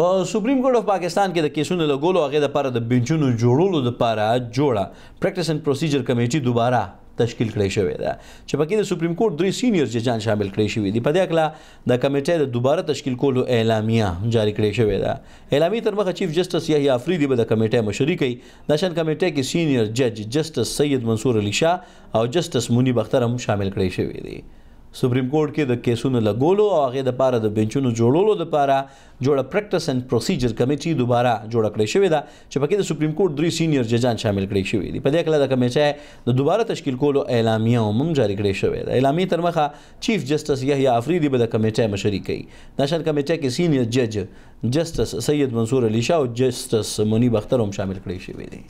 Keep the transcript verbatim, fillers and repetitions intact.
په سپریم کورټ اف پاکستان کې د کیسونو لګولو هغه د پاره د بنچونو جوړولو د پاره جوړه پریکټس اند پروسیجر کمیټي دوباره تشکیل کړی شوې ده چې پکې د سپریم کورټ درې سینیئر ججان شامل کړی شوی دي. په دې اړه د کمیټې د دوباره تشکیل کولو اعلامیه جاری کړی شوې ده. اعلامیه تر مخه چیف جسټس یحیی آفریدی به د کمیټې مشري کوي. د شان کمیټې کې سینیئر جج جسټس سید منصور علي شاه او جسټس منیب اختر هم شامل کړی شوی دي. سپریم کورټ کې د کیسونو لګولو او هغه د پاره د بنچونو جوړولو د پاره جوړه پریکټس اند پروسیجر کمیټي دوباره جوړه کړې شوې ده چې پکې د سپریم کورټ درې سینیئر ججان شامل کړي شوي دي. په دې کې د کمیټې د دوباره تشکیل کولو اعلامیه هم جاری کړې شوې ده. اعلامیه تر مخه چیف جسټس یحیی آفریدی به د کمیټې مشري کوي. د شان کمیټې کې سینیئر جج جسټس سید منصور علي شاه او جسټس منیب اختر هم شامل کړي شوي دي.